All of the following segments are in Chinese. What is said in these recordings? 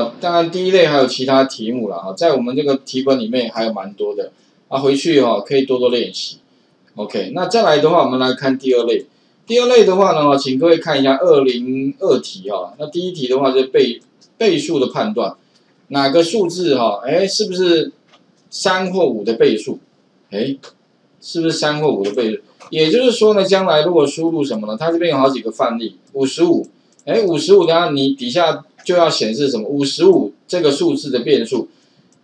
哦，当然第一类还有其他题目啦啊，在我们这个题本里面还有蛮多的啊，回去哈可以多多练习。OK， 那再来的话，我们来看第二类。第二类的话呢，请各位看一下202题哈。那第一题的话是倍数的判断，哪个数字哈？哎，是不是3或5的倍数？哎，是不是3或5的倍数？也就是说呢，将来如果输入什么呢？它这边有好几个范例， 55。 哎， 55， 然后你底下就要显示什么？ 55这个数字的变数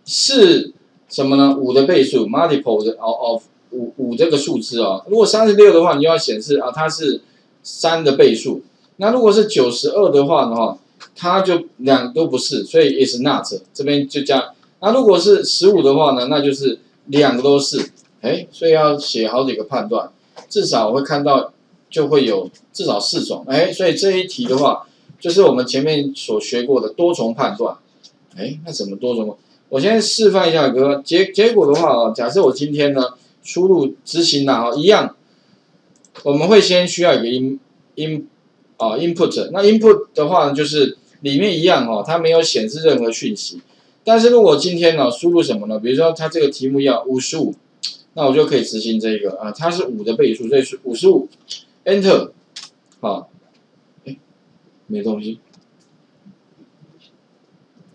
是什么呢？5的倍数 ，multiple of 5这个数字啊、哦。如果36的话，你就要显示啊，它是3的倍数。那如果是92的话呢，它就两都不是，所以 is not 这边就加。那如果是15的话呢，那就是两个都是。哎，所以要写好几个判断，至少我会看到。 就会有至少4种，哎，所以这一题的话，就是我们前面所学过的多重判断，哎，那怎么多重？我先示范一下哥，结果的话啊，假设我今天呢输入执行啦啊，一样，我们会先需要一个 input， 那 input 的话呢，就是里面一样哦，它没有显示任何讯息，但是如果今天呢输入什么呢？比如说它这个题目要55，那我就可以执行这个啊，它是5的倍数，所以是55。 Enter， 好，哎，没东西。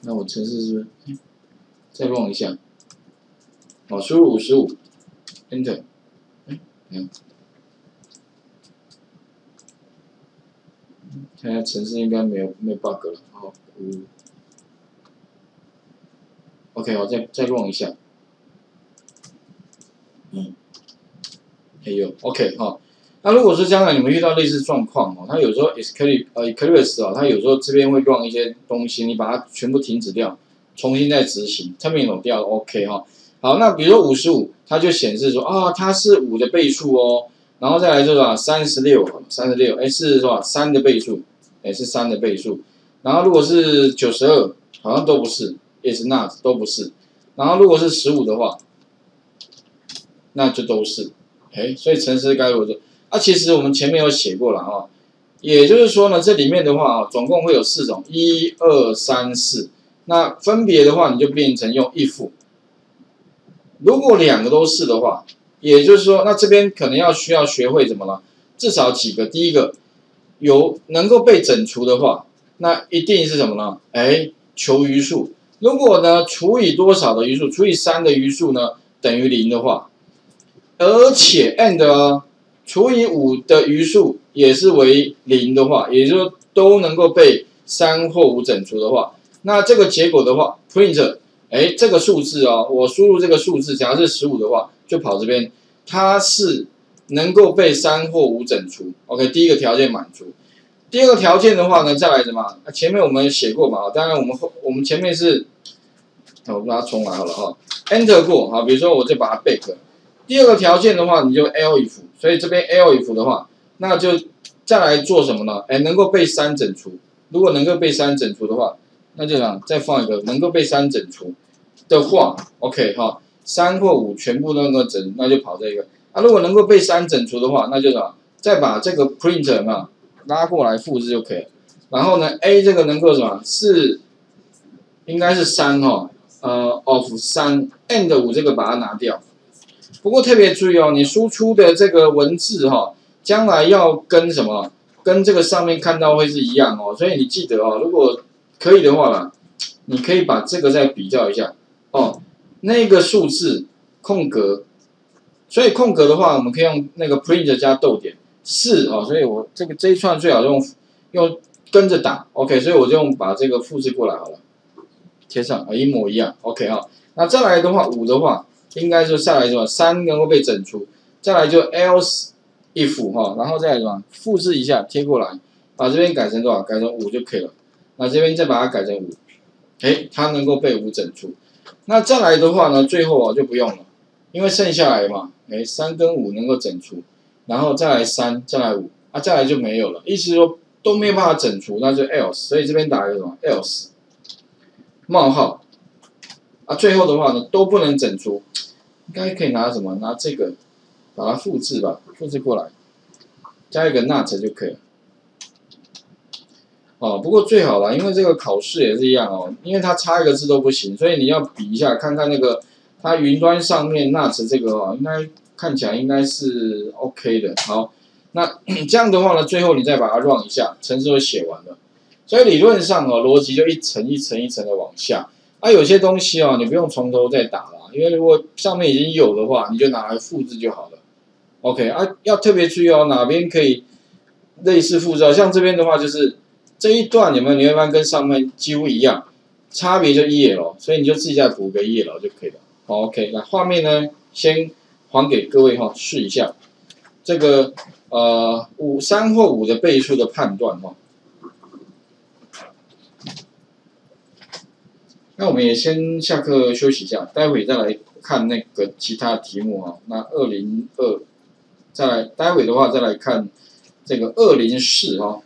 那我程式是不是？再弄一下。好，输入55 ，Enter， 哎，嗯，看一下程式应该没有 bug 了。好，OK， 我再弄一下。嗯，哎呦 ，OK， 好。 那如果说将来你们遇到类似状况哦，它有时候 eclipse 啊，它有时候这边会run一些东西，你把它全部停止掉，重新再执行 ，terminal 掉 OK 哈、哦。好，那比如说55，它就显示说啊、哦，它是5的倍数哦，然后再来就是啊36，哎是说3的倍数，哎是3的倍数，然后如果是92，好像都不是 ，is not 都不是，然后如果是15的话，那就都是，哎，所以程式该如何？ 那、啊、其实我们前面有写过了啊，也就是说呢，这里面的话啊，总共会有4种， 1、2、3、4。那分别的话，你就变成用if。如果两个都是的话，也就是说，那这边可能要需要学会怎么了？至少几个，第一个有能够被整除的话，那一定是什么呢？哎，求余数。如果呢除以多少的余数，除以3的余数呢等于0的话，而且 and 啊。 除以5的余数也是为0的话，也就是说都能够被3或5整除的话，那这个结果的话 ，print， 哎，这个数字哦，我输入这个数字，假如是15的话，就跑这边，它是能够被3或5整除。OK， 第一个条件满足，第二个条件的话呢，再来什么？前面我们写过嘛，当然我们前面是，我把它重来好了哈、哦、，Enter 过好，比如说我就把它 back。 第二个条件的话，你就 elif， 所以这边 elif 的话，那就再来做什么呢？哎，能够被3整除。如果能够被3整除的话，那就讲再放一个能够被3整除的话 ，OK 哈，3或5全部都能够整，那就跑这个。啊，如果能够被3整除的话，那就讲再把这个 print 嘛拉过来复制就可以了。然后呢 ，A 这个能够什么？是应该是3哈、哦，of 3 and 5这个把它拿掉。 不过特别注意哦，你输出的这个文字哈、哦，将来要跟什么？跟这个上面看到会是一样哦，所以你记得哦，如果可以的话啦，你可以把这个再比较一下哦，那个数字空格，所以空格的话，我们可以用那个 print 加逗点是哦，所以我这一串最好用跟着打 ，OK， 所以我就用把这个复制过来好了，贴上啊一模一样 ，OK 哈、哦，那再来的话5的话。 应该就下来什么3能够被整除，再来就 else if 哈，然后再来什么复制一下贴过来，把这边改成多少？改成5就可以了。那这边再把它改成5，哎，它能够被5整除。那再来的话呢，最后啊就不用了，因为剩下来嘛，哎，3跟5能够整除，然后再来3，再来5，啊，再来就没有了。意思说都没有办法整除，那就 else， 所以这边打一个什么 else 冒号，啊，最后的话呢都不能整除。 应该可以拿什么？拿这个，把它复制吧，复制过来，加一个 not 就可以了。哦。不过最好啦，因为这个考试也是一样哦，因为它差一个字都不行，所以你要比一下，看看那个它云端上面NAS这个哦，应该看起来应该是 OK 的。好，那这样的话呢，最后你再把它 run 一下，程式就写完了。所以理论上哦，逻辑就一层一层一层的往下。啊，有些东西哦，你不用从头再打啦，因为如果上面已经有的话，你就拿来复制就好了。OK 啊，要特别注意哦，哪边可以类似复制？像这边的话，就是这一段有没有？你会发现跟上面几乎一样，差别就1页了，所以你就自己再补个1页了就可以了。好 ，OK， 那画面呢，先还给各位哈，试一下这个3或5的倍数的判断哈。那我们也先下课休息一下，待会再来看那个其他题目啊。那202，再来，待会的话再来看这个204啊。